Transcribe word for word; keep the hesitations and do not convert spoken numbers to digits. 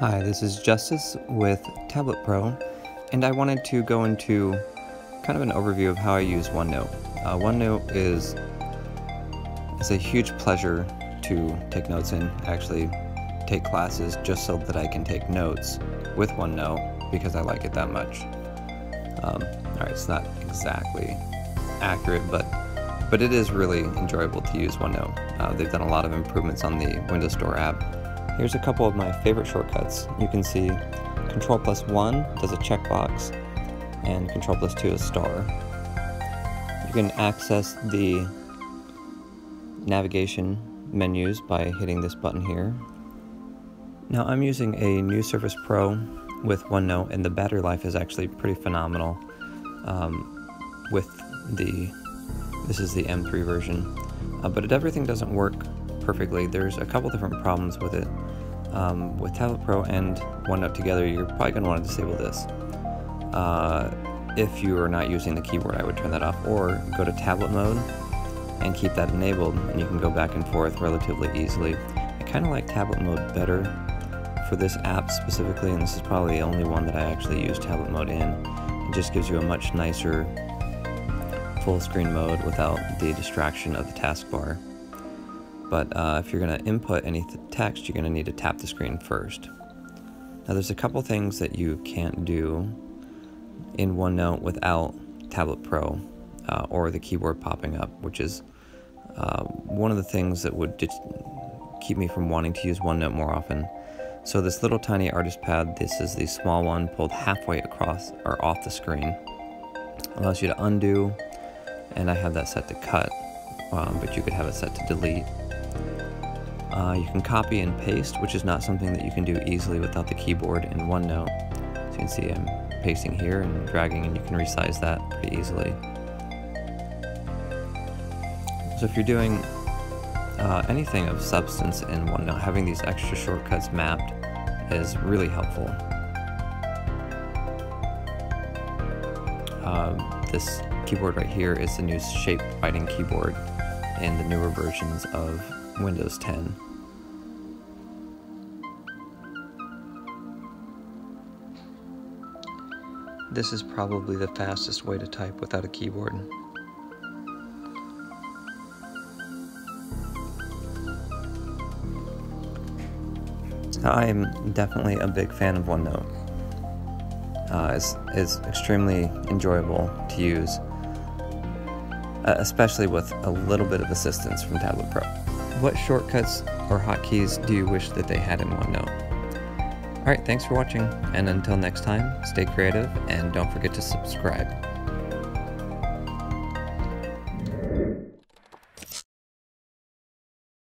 Hi, this is Justice with Tablet Pro, and I wanted to go into kind of an overview of how I use OneNote. Uh, OneNote is, is a huge pleasure to take notes in, actually take classes just so that I can take notes with OneNote because I like it that much. Um, Alright, it's not exactly accurate, but, but it is really enjoyable to use OneNote. Uh, they've done a lot of improvements on the Windows Store app. Here's a couple of my favorite shortcuts. You can see control plus one does a checkbox, and control plus two is star. You can access the navigation menus by hitting this button here. Now I'm using a new Surface Pro with OneNote, and the battery life is actually pretty phenomenal. Um, with the, this is the M three version, uh, but it, everything doesn't work perfectly. There's a couple different problems with it. Um, with Tablet Pro and OneNote together, you're probably going to want to disable this. Uh, if you are not using the keyboard, I would turn that off, or go to Tablet Mode and keep that enabled, and you can go back and forth relatively easily. I kind of like Tablet Mode better for this app specifically, and this is probably the only one that I actually use Tablet Mode in. It just gives you a much nicer full screen mode without the distraction of the taskbar. But uh, if you're going to input any th text, you're going to need to tap the screen first. Now there's a couple things that you can't do in OneNote without Tablet Pro uh, or the keyboard popping up, which is uh, one of the things that would keep me from wanting to use OneNote more often. So this little tiny Artist Pad, this is the small one pulled halfway across or off the screen, allows you to undo, and I have that set to cut, um, but you could have it set to delete. Uh, you can copy and paste, which is not something that you can do easily without the keyboard in OneNote. So you can see I'm pasting here and dragging, and you can resize that pretty easily. So if you're doing uh, anything of substance in OneNote, having these extra shortcuts mapped is really helpful. Uh, this keyboard right here is the new shape writing keyboard in the newer versions of Windows ten. This is probably the fastest way to type without a keyboard. I'm definitely a big fan of OneNote. Uh, it's, it's extremely enjoyable to use, especially with a little bit of assistance from Tablet Pro. What shortcuts or hotkeys do you wish that they had in OneNote? Alright, thanks for watching, and until next time, stay creative and don't forget to subscribe.